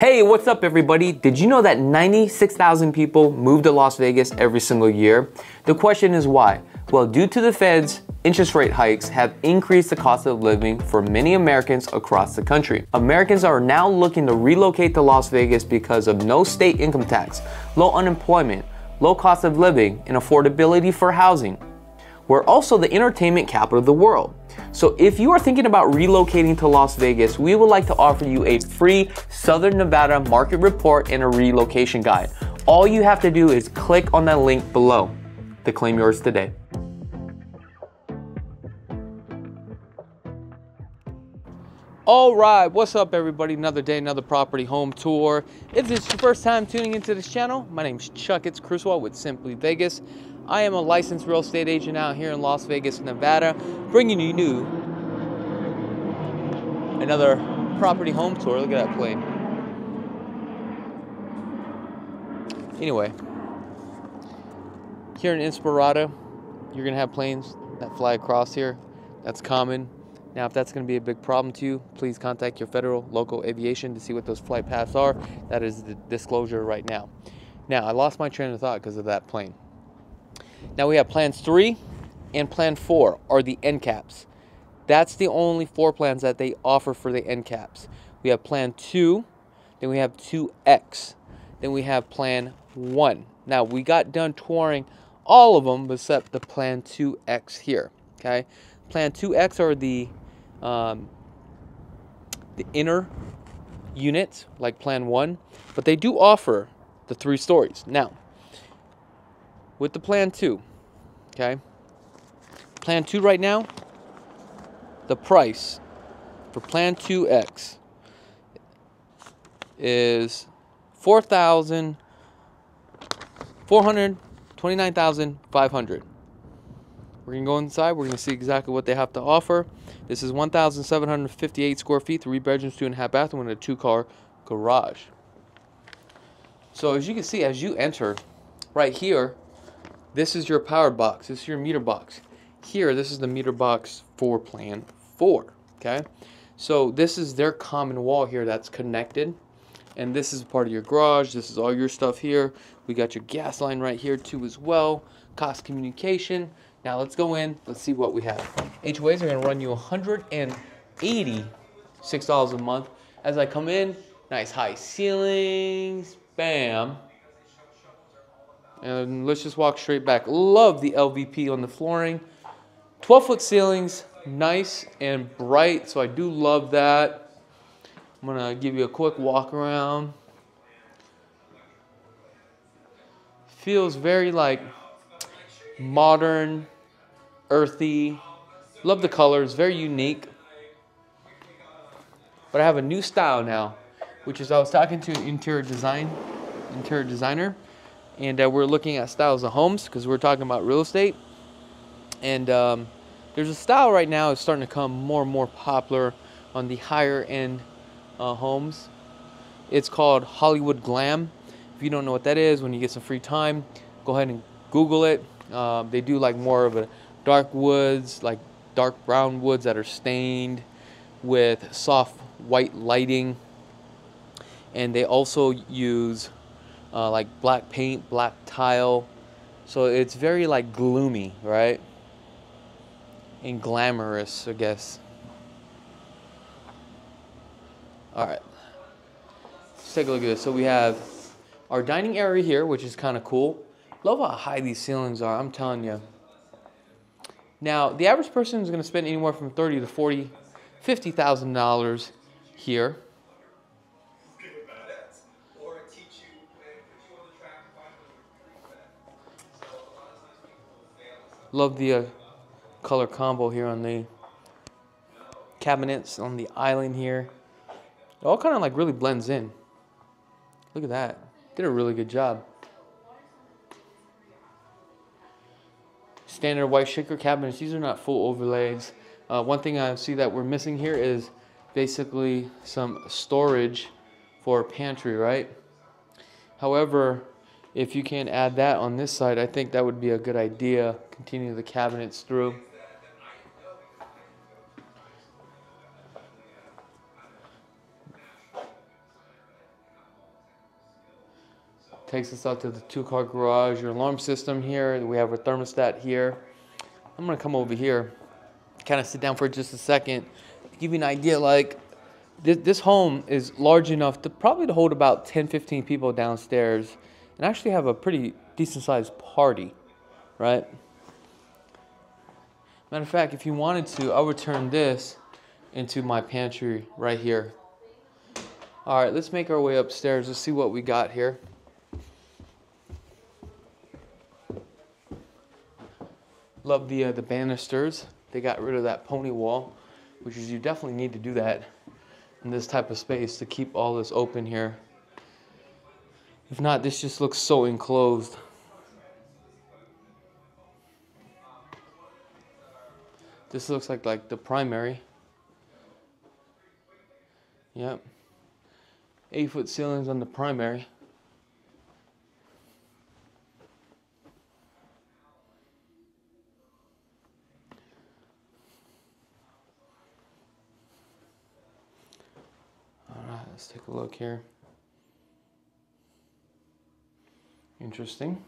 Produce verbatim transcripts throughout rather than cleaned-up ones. Hey, what's up everybody? Did you know that ninety-six thousand people move to Las Vegas every single year? The question is why? Well, due to the Fed's interest rate hikes have increased the cost of living for many Americans across the country. Americans are now looking to relocate to Las Vegas because of no state income tax, low unemployment, low cost of living, and affordability for housing. We're also the entertainment capital of the world. So if you are thinking about relocating to Las Vegas, we would like to offer you a free Southern Nevada market report and a relocation guide. All you have to do is click on that link below to claim yours today. All right, what's up everybody? Another day, another property home tour. If this is your first time tuning into this channel, my name is Chakits Krulsawat with Simply Vegas. I am a licensed real estate agent out here in Las Vegas, Nevada, bringing you new another property home tour. Look at that plane. Anyway, here in Inspirada, you're gonna have planes that fly across here. That's common. Now, if that's gonna be a big problem to you, please contact your federal, local aviation to see what those flight paths are. That is the disclosure right now. Now, I lost my train of thought because of that plane. Now we have plans three and plan four are the end caps. That's the only four plans that they offer for the end caps. We have plan two, then we have two X, then we have plan one. Now we got done touring all of them except the plan two X here, okay? Plan two X are the, um, the inner units like plan one, but they do offer the three stories. Now, with the plan two, okay? Plan two right now, the price for plan two X is four hundred twenty-nine thousand five hundred dollars. We're gonna go inside, we're gonna see exactly what they have to offer. This is one thousand seven hundred fifty-eight square feet, three bedrooms, two and a half bathroom, and a two car garage. So as you can see, as you enter right here, this is your power box, this is your meter box. Here, this is the meter box for plan four, okay? So this is their common wall here that's connected, and this is part of your garage, this is all your stuff here. We got your gas line right here too as well, cost communication. Now let's go in, let's see what we have. H O As are gonna run you one hundred eighty-six dollars a month. As I come in, nice high ceilings, bam. And let's just walk straight back. Love the L V P on the flooring. twelve foot ceilings, nice and bright, so I do love that. I'm gonna give you a quick walk around. Feels very like modern, earthy. Love the colors, very unique. But I have a new style now, which is I was talking to an interior design, interior designer. And uh, we're looking at styles of homes because we're talking about real estate. And um, there's a style right now is starting to come more and more popular on the higher end uh, homes. It's called Hollywood Glam. If you don't know what that is, when you get some free time, go ahead and Google it. Uh, they do like more of a dark woods, like dark brown woods that are stained with soft white lighting. And they also use Uh, like black paint, black tile, so it's very like gloomy, right? And glamorous, I guess. All right, let's take a look at this. So we have our dining area here, which is kind of cool. Love how high these ceilings are, I'm telling you. Now, the average person is going to spend anywhere from thirty thousand dollars to forty thousand dollars, fifty thousand dollars here. Love the uh, color combo here on the cabinets on the island here. It all kind of like really blends in. Look at that. Did a really good job. Standard white shaker cabinets. These are not full overlays. Uh, one thing I see that we're missing here is basically some storage for a pantry, right? However, if you can add that on this side, I think that would be a good idea. Continue the cabinets through. Takes us out to the two-car garage. Your alarm system here. We have our thermostat here. I'm going to come over here, kind of sit down for just a second to give you an idea. Like, th this home is large enough to probably to hold about ten, fifteen people downstairs and actually have a pretty decent-sized party, right? Matter of fact, if you wanted to, I would turn this into my pantry right here. All right, let's make our way upstairs. Let's see what we got here. Love the, uh, the banisters. They got rid of that pony wall, which is, you definitely need to do that in this type of space to keep all this open here. If not, this just looks so enclosed. This looks like, like the primary. Yep. Eight foot ceilings on the primary. Let's take a look here. Interesting.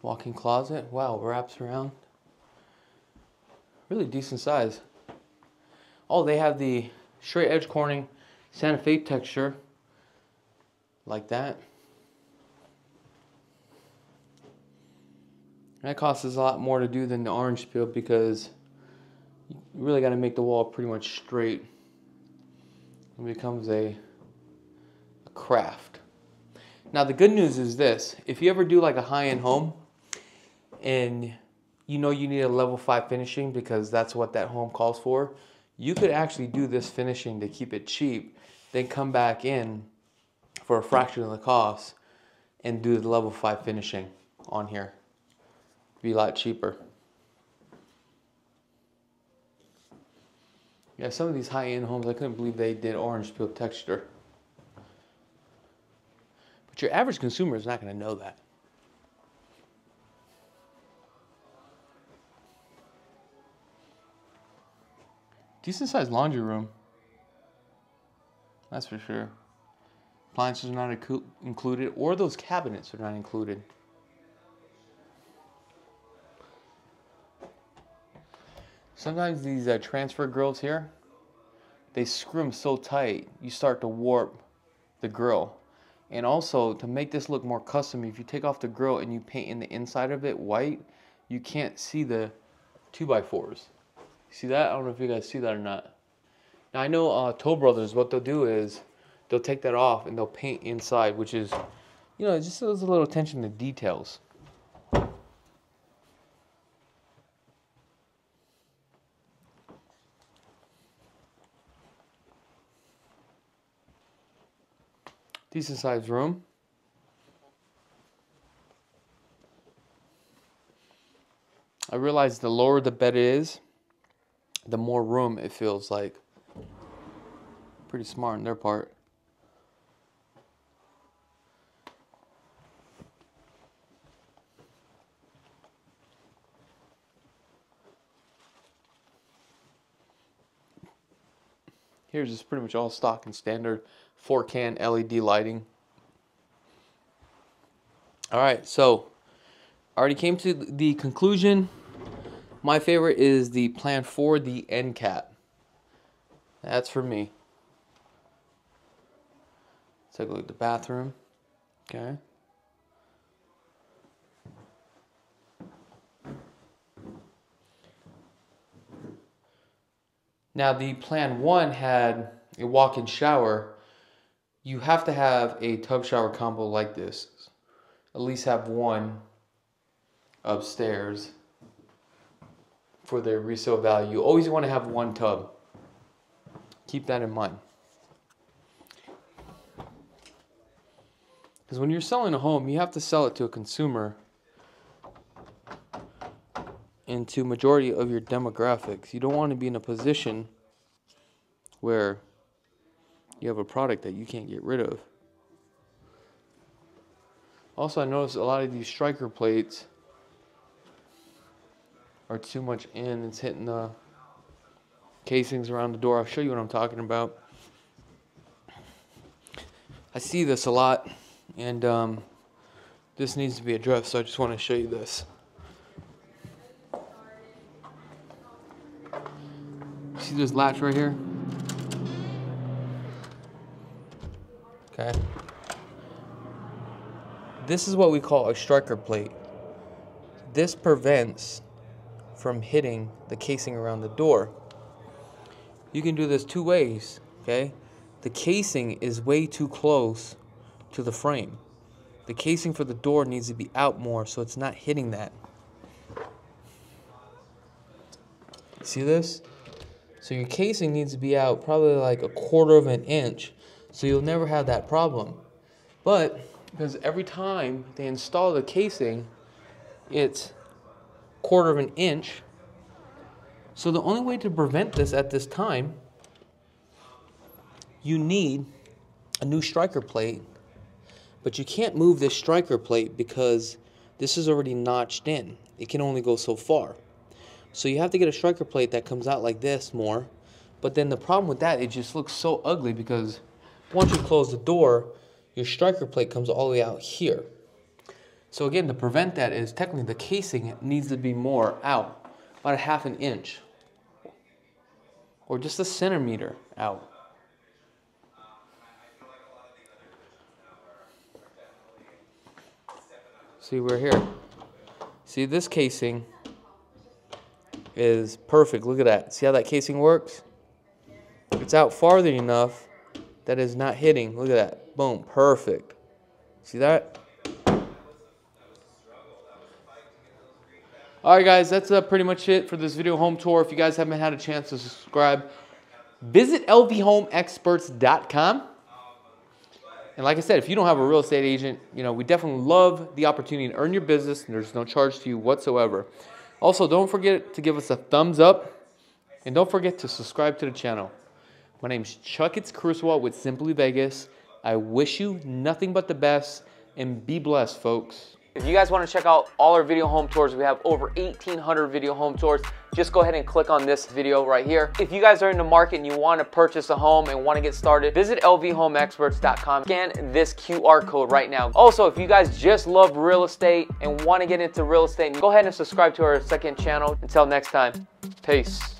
Walk-in closet. Wow, wraps around. Really decent size. Oh, they have the straight edge Corning Santa Fe texture. Like that. That costs us a lot more to do than the orange peel because you really got to make the wall pretty much straight. It becomes a, a craft. Now the good news is this, if you ever do like a high-end home and you know you need a level five finishing because that's what that home calls for, you could actually do this finishing to keep it cheap, then come back in for a fraction of the cost and do the level five finishing on here. It'd be a lot cheaper. Yeah, some of these high-end homes, I couldn't believe they did orange peel texture. But your average consumer is not going to know that. Decent-sized laundry room. That's for sure. Appliances are not included, or those cabinets are not included. Sometimes these uh, transfer grills here, they screw them so tight, you start to warp the grill. And also, to make this look more custom, if you take off the grill and you paint in the inside of it white, you can't see the two by fours. See that? I don't know if you guys see that or not. Now, I know uh, Toll Brothers, what they'll do is they'll take that off and they'll paint inside, which is, you know, it just shows a little attention to details. Decent sized room. I realize the lower the bed is, the more room it feels like. Pretty smart on their part. Here's just pretty much all stock and standard four-can L E D lighting. All right, so I already came to the conclusion. My favorite is the plan for the end cap. That's for me. Let's take a look at the bathroom. Okay. Now the plan one had a walk-in shower. You have to have a tub shower combo like this. At least have one upstairs for their resale value. Always want to have one tub. Keep that in mind. Because when you're selling a home, you have to sell it to a consumer and to majority of your demographics. You don't want to be in a position where you have a product that you can't get rid of. Also, I noticed a lot of these striker plates are too much in. It's hitting the casings around the door. I'll show you what I'm talking about. I see this a lot and um, this needs to be addressed, so I just want to show you this. See this latch right here? Okay. This is what we call a striker plate. This prevents from hitting the casing around the door. You can do this two ways, okay? The casing is way too close to the frame. The casing for the door needs to be out more so it's not hitting that. See this? So your casing needs to be out probably like a quarter of an inch, so you'll never have that problem. But because every time they install the casing, it's a quarter of an inch. So the only way to prevent this at this time, you need a new striker plate, but you can't move this striker plate because this is already notched in. It can only go so far. So you have to get a striker plate that comes out like this more, but then the problem with that, it just looks so ugly because once you close the door, your striker plate comes all the way out here. So again, to prevent that is technically the casing needs to be more out, about a half an inch, or just a centimeter out. See, we're here. See, this casing is perfect. Look at that. See how that casing works? It's out farther enough that it's not hitting. Look at that. Boom. Perfect. See that? Alright guys, that's uh, pretty much it for this video home tour. If you guys haven't had a chance to subscribe, visit L V home experts dot com. And like I said, if you don't have a real estate agent, you know, we definitely love the opportunity to earn your business, and there's no charge to you whatsoever. Also, don't forget to give us a thumbs up, and don't forget to subscribe to the channel. My name is Chakits Krulsawat with Simply Vegas. I wish you nothing but the best, and be blessed, folks. If you guys want to check out all our video home tours, we have over eighteen hundred video home tours. Just go ahead and click on this video right here. If you guys are in the market and you want to purchase a home and want to get started, visit L V home experts dot com. Scan this Q R code right now. Also, if you guys just love real estate and want to get into real estate, go ahead and subscribe to our second channel. Until next time, peace.